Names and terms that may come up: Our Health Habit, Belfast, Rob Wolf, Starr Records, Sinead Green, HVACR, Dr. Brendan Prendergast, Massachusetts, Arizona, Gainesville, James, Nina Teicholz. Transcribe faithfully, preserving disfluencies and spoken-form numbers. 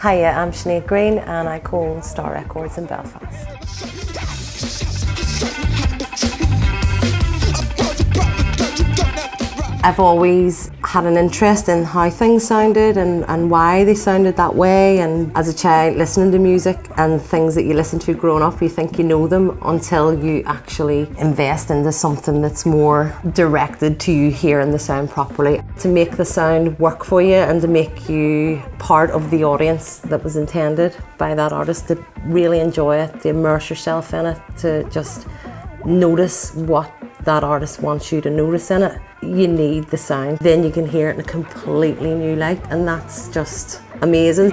Hiya, I'm Sinead Green and I co-own Starr Records in Belfast. I've always had an interest in how things sounded and, and why they sounded that way, and as a child listening to music and things that you listen to growing up, you think you know them until you actually invest into something that's more directed to you hearing the sound properly. To make the sound work for you and to make you part of the audience that was intended by that artist, to really enjoy it, to immerse yourself in it, to just notice what that artist wants you to notice in it. You need the sound, then you can hear it in a completely new light, and that's just amazing.